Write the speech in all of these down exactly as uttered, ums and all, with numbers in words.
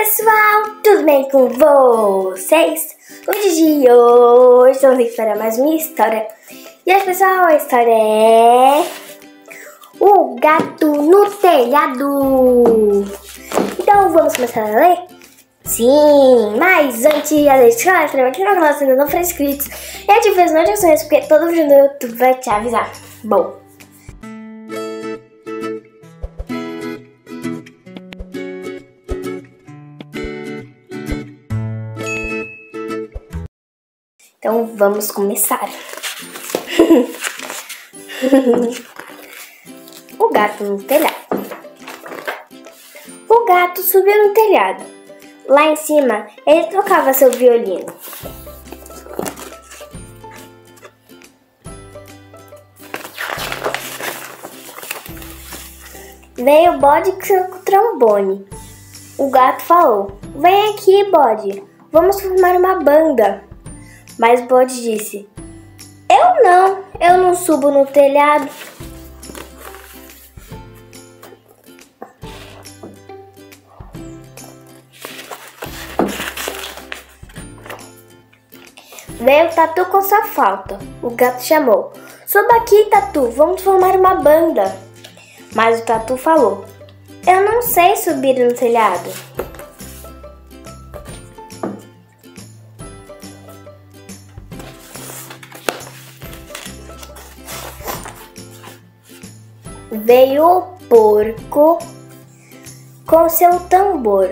pessoal, tudo bem com vocês? No vídeo de hoje vamos explorar mais uma história. E hoje, pessoal, a história é O Gato no Telhado. Então vamos começar a ler? Sim, mas antes de ler, se inscreve aqui no canal se ainda não for inscrito e ative as notificações porque todo vídeo no YouTube vai te avisar. Bom, então vamos começar. O gato no telhado. O gato subiu no telhado. Lá em cima, ele tocava seu violino. Veio o bode com o trombone. O gato falou: "Vem aqui, bode, vamos formar uma banda." Mas o bode disse: "Eu não, eu não subo no telhado." Veio o tatu com sua flauta. O gato chamou: "Suba aqui, tatu, vamos formar uma banda." Mas o tatu falou: "Eu não sei subir no telhado." Veio o porco com seu tambor.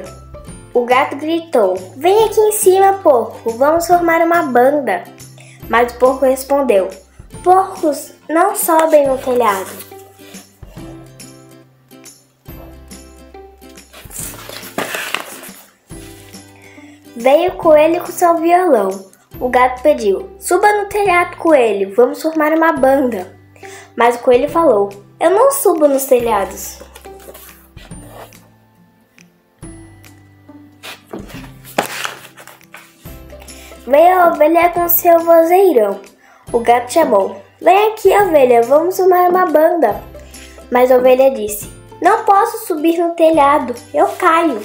O gato gritou: "Vem aqui em cima, porco, vamos formar uma banda." Mas o porco respondeu: "Porcos não sobem no telhado." Veio o coelho com seu violão. O gato pediu: "Suba no telhado, coelho, vamos formar uma banda." Mas o coelho falou: "Eu não subo nos telhados." Veio a ovelha com seu vozeirão. O gato chamou: "Vem aqui, ovelha, vamos formar uma banda." Mas a ovelha disse: "Não posso subir no telhado, eu caio."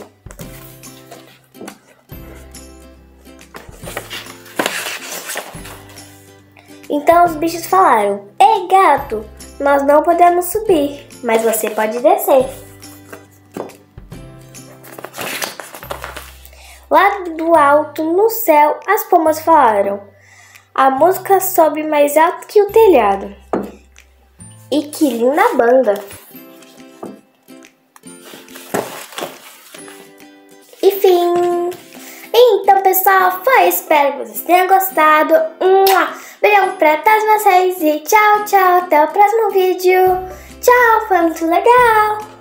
Então os bichos falaram: "Ei, gato, nós não podemos subir, mas você pode descer." Lá do alto, no céu, as pombas falaram: "A música sobe mais alto que o telhado. E que linda banda." E fim! Então, pessoal, foi. Espero que vocês tenham gostado. Beijão pra todos vocês e tchau, tchau. Até o próximo vídeo. Tchau, foi muito legal.